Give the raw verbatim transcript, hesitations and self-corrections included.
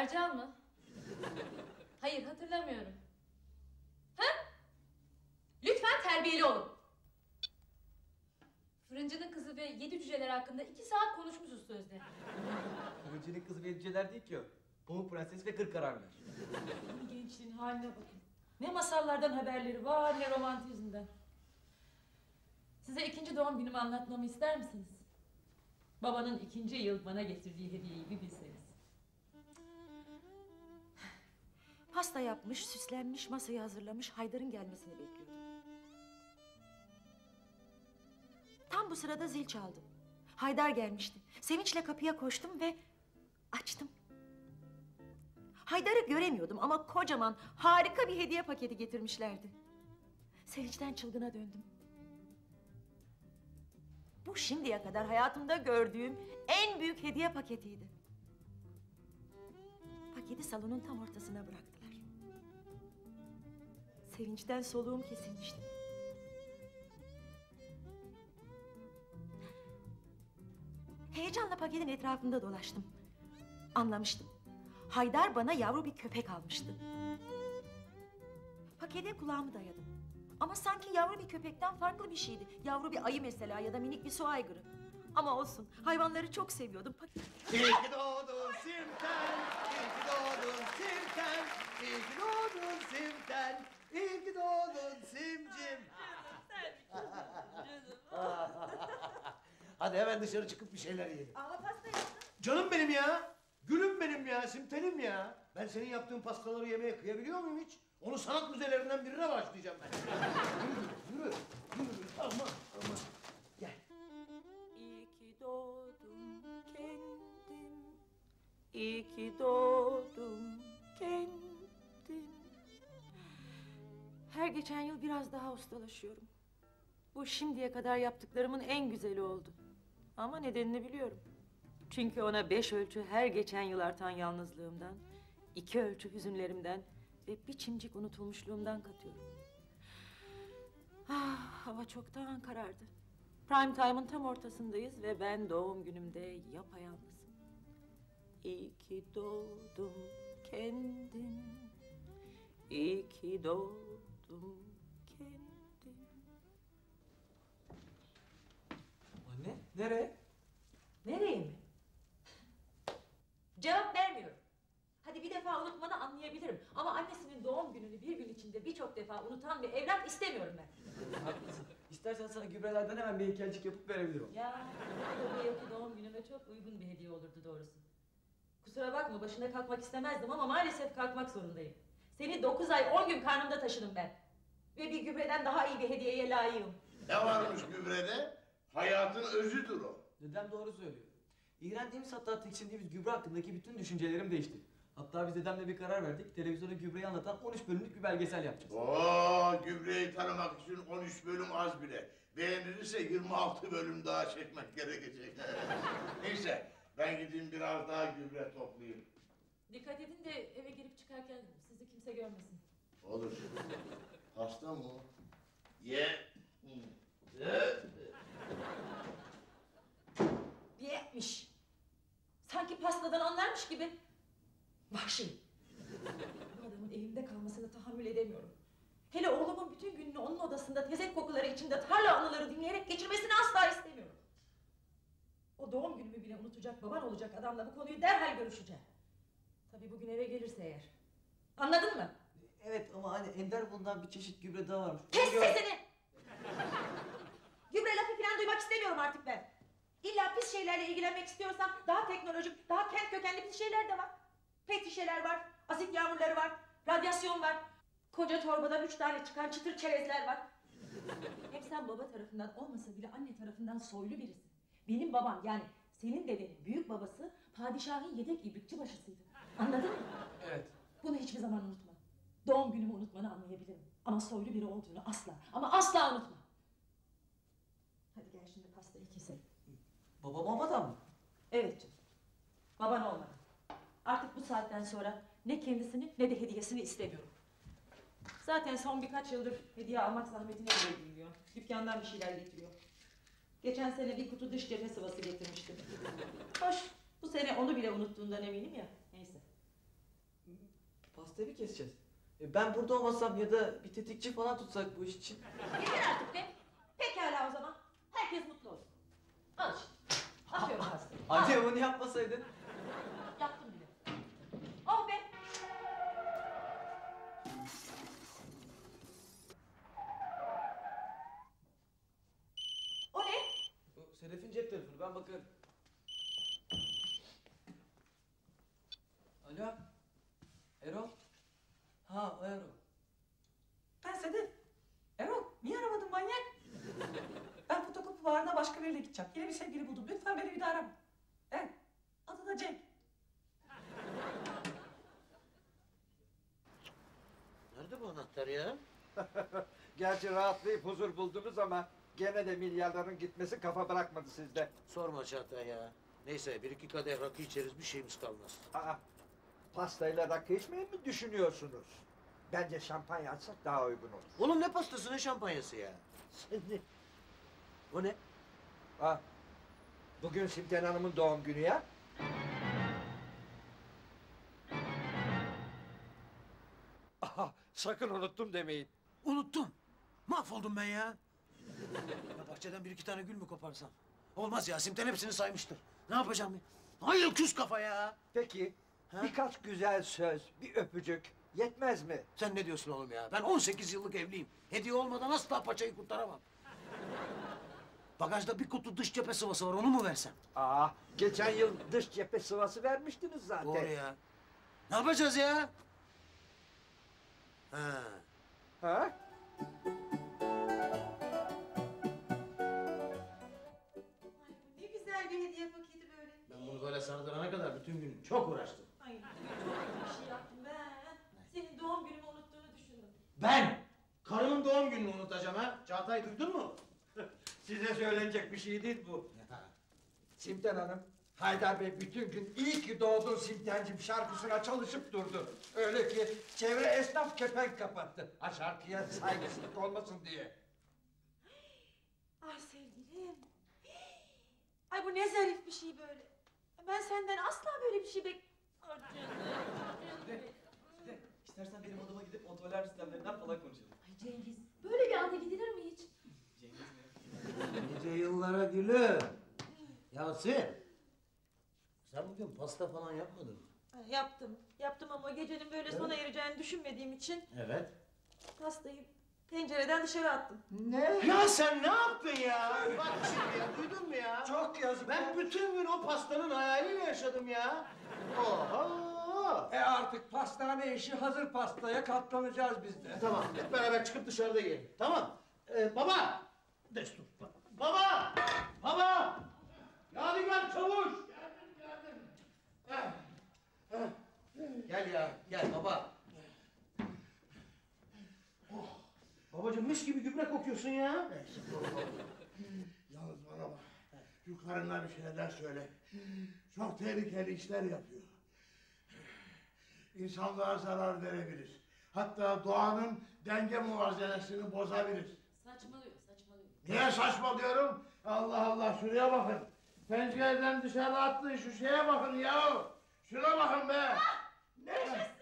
Ercan mı? Hayır, hatırlamıyorum. Ha? Lütfen terbiyeli olun. Fırıncının kızı ve yedi cüceler hakkında iki saat konuşmuşuz sözde. Fırıncının kızı ve yedi cüceler değil ki o. Pamuk Prenses ve kırk kararlar. Senin gençliğin haline bakın. Ne masallardan haberleri var, ne romantizmden. Size ikinci doğum günümü anlatmamı ister misiniz? Babanın ikinci yıl bana getirdiği hediyeyi bir bilseniz. Pasta yapmış, süslenmiş, masayı hazırlamış, Haydar'ın gelmesini bekliyordum. Tam bu sırada zil çaldı. Haydar gelmişti. Sevinçle kapıya koştum ve açtım. Haydar'ı göremiyordum ama kocaman, harika bir hediye paketi getirmişlerdi. Sevinçten çılgına döndüm. Bu şimdiye kadar hayatımda gördüğüm en büyük hediye paketiydi. Paketi salonun tam ortasına bıraktılar. Sevinçten soluğum kesilmişti. Heyecanla paketin etrafında dolaştım. Anlamıştım. Haydar bana yavru bir köpek almıştı. Pakete kulağımı dayadım. Ama sanki yavru bir köpekten farklı bir şeydi. Yavru bir ayı mesela ya da minik bir su aygırı. Ama olsun, hayvanları çok seviyordum. İyi ki doğdun Simten, iyi ki doğdun Simten, iyi ki doğdun Simten, iyi ki doğdun Simcim. Hadi hemen dışarı çıkıp bir şeyler yiyelim. Aa, pasta yaptın. Canım benim ya, gülüm benim ya, Simtenim ya. Ben senin yaptığın pastaları yemeye kıyabiliyor muyum hiç? Onu sanat müzelerinden birine başlayacağım ben. Yürü, yürü, yürü, aman, aman. Gel. İyi ki doğdum kendim, iyi ki doğdum kendim. Her geçen yıl biraz daha ustalaşıyorum. Bu şimdiye kadar yaptıklarımın en güzeli oldu. Ama nedenini biliyorum. Çünkü ona beş ölçü her geçen yıl artan yalnızlığımdan, iki ölçü hüzünlerimden ve bir çimcik unutulmuşluğumdan katıyorum. Ah, hava çoktan karardı. Prime time'ın tam ortasındayız ve ben doğum günümde yapayalnızım. İyi ki doğdum kendim, iyi ki doğdum kendim. Anne, nereye? Nereye mi? Cevap vermiyorum. Hadi bir defa unutmanı anlayabilirim. Ama annesinin doğum gününü bir gün içinde birçok defa unutan bir evlat istemiyorum ben. Haklısın. İstersen sana gübrelerden hemen bir hikayecik yapıp verebilirim. Ya, bu yılki doğum günüme çok uygun bir hediye olurdu doğrusu. Kusura bakma, başına kalkmak istemezdim ama maalesef kalkmak zorundayım. Seni dokuz ay on gün karnımda taşıdım ben. Ve bir gübreden daha iyi bir hediyeye layığım. Ne varmış gübrede? Hayatın özüdür o. Dedem doğru söylüyor. İğrendiğimiz hatta tiksindiğimiz gübre hakkındaki bütün düşüncelerim değişti. Hatta biz dedemle bir karar verdik, televizyona gübreyi anlatan on üç bölümlük bir belgesel yapacağız. Oo, gübreyi tanımak için on üç bölüm az bile. Beğenilirse yirmi altı bölüm daha çekmek gerekecek. Neyse, ben gideyim biraz daha gübre toplayayım. Dikkat edin de eve girip çıkarken sizi kimse görmesin. Olur. Hasta mı? Ye. Yetmiş. Sanki pastadan anlarmış gibi. Vahşi. Bu adamın evimde kalmasını tahammül edemiyorum. Hele oğlumun bütün gününü onun odasında tezek kokuları içinde tarla anıları dinleyerek geçirmesini asla istemiyorum. O doğum günümü bile unutacak baban olacak adamla bu konuyu derhal görüşeceğim. Tabii bugün eve gelirse eğer. Anladın mı? Evet ama hani Ender bundan bir çeşit gübre daha varmış. Kes sesini! Gübre lafı falan duymak istemiyorum artık ben. İlla pis şeylerle ilgilenmek istiyorsam daha teknolojik, daha kent kökenli pis şeyler de var. Pet şişeler var, asit yağmurları var, radyasyon var. Koca torbadan üç tane çıkan çıtır çerezler var. Hem sen baba tarafından olmasa bile anne tarafından soylu birisin. Benim babam yani senin dedenin büyük babası padişahın yedek ibrikçi başısıydı. Anladın mı? Evet. Bunu hiçbir zaman unutma. Doğum günümü unutmanı anlayabilirim. Ama soylu biri olduğunu asla ama asla unutma. Hadi gel şimdi pastayı keselim. Babam olmadan mı? Evet canım. Baban olmadan. Artık bu saatten sonra ne kendisini ne de hediyesini istemiyorum. Zaten son birkaç yıldır hediye almak zahmetine bile girmiyor. Dükkandan bir şeyler getiriyor. Geçen sene bir kutu dış cephe sıvası getirmiştim. Hoş, bu sene onu bile unuttuğundan eminim ya. Neyse. Pastayı keseceğiz. E ben burada olmasam ya da bir tetikçi falan tutsak bu iş için. Yeter artık be. Pekala o zaman. Herkes mutlu olsun. Al işte. Atıyorum pastayı. Anne bunu yapmasaydın. Yaptım bile. Oh be. O ne? Bu Sedef'in cep telefonu. Ben bakarım. Alo? Erol? Ha, o Erol. Ben Sedef. Erol, niye aramadın manyak? Ben fotokopi varına başka biriyle gideceğim. Yine bir sevgili buldum. Lütfen beni bir daha arama. Evet. Adı da Cenk. Nerede bu anahtar ya? Gerçi rahatlayıp huzur buldunuz ama gene de milyarların gitmesi kafa bırakmadı sizde. Sorma Çağatay ya. Neyse bir iki kadeh rakı içeriz bir şeyimiz kalmaz. Aa. Pastayla rakı içmeyi mi düşünüyorsunuz? Bence şampanya açsak daha uygun olur. Oğlum ne pastası ne şampanyası ya? O ne? Aa, bugün Simten Hanım'ın doğum günü ya. Aha, sakın unuttum demeyin. Unuttum. Mahvoldum ben ya. Bahçeden bir iki tane gül mü koparsam? Olmaz ya, Simten hepsini saymıştır. Ne yapacağım ya? Hayır küs kafa ya. Peki. Ha? Birkaç güzel söz, bir öpücük yetmez mi? Sen ne diyorsun oğlum ya? Ben on sekiz yıllık evliyim. Hediye olmadan asla paçayı kurtaramam. Bagajda bir kutu dış cephe sıvası var, onu mu versem? Aa, geçen yıl dış cephe sıvası vermiştiniz zaten. Doğru ya. Ne yapacağız ya? Ha. Ha? Ne güzel bir hediye paketi böyle. Ben bunu böyle sardırana kadar bütün gün çok uğraştım. Ay, çok bir şey yaptım ben. Senin doğum gününü unuttuğunu düşündüm. Ben karımın doğum gününü unutacağım ha. Çağatay duydun mu? Size söylenecek bir şey değil bu. Simten Hanım, Haydar Bey bütün gün iyi ki doğdun Simtencim şarkısına çalışıp durdu. Öyle ki çevre esnaf kepenk kapattı. Ha şarkıya saygısızlık olmasın diye. Ay sevgilim. Ay bu ne zarif bir şey böyle. Ben senden asla böyle bir şey bek... Size, size, istersen benim odama gidip otolar sistemlerinden falan konuşalım. Ay Cengiz, böyle bir anda gidilir mi hiç? Cengiz mi? Nice yıllara gülüm. Yasin, sen bugün pasta falan yapmadın mı? Yaptım, yaptım ama gecenin böyle sona ereceğini düşünmediğim için... Evet. Pastayı pencereden dışarı attım. Ne? Ya sen ne yaptın ya? Bak şimdi ya, duydun mu ya? Çok yazık. Ben bütün gün o pastanın hayaliyle yaşadım ya. Oho! E artık pastane işi hazır pastaya katlanacağız biz de. Tamam, hep beraber çıkıp dışarıda yiyelim. Tamam. Ee, baba! Destur. Baba! Baba! Yadigar Çavuş! Geldim, geldim. Heh. Heh. Gel ya, gel baba. Oh! Babacığım mis gibi gübre kokuyorsun ya. Neyse, yalnız bana bak. Şu karınla bir şeyler söyle. Çok tehlikeli işler yapıyor. İnsanlara zarar verebilir. Hatta doğanın denge muvazenesini bozabilir. Saçmalıyor, saçmalıyor. Niye saçmalıyorum? Allah Allah, şuraya bakın. Pencereden dışarı attın, şu şeye bakın yahu. Şuna bakın be. Ah, ne?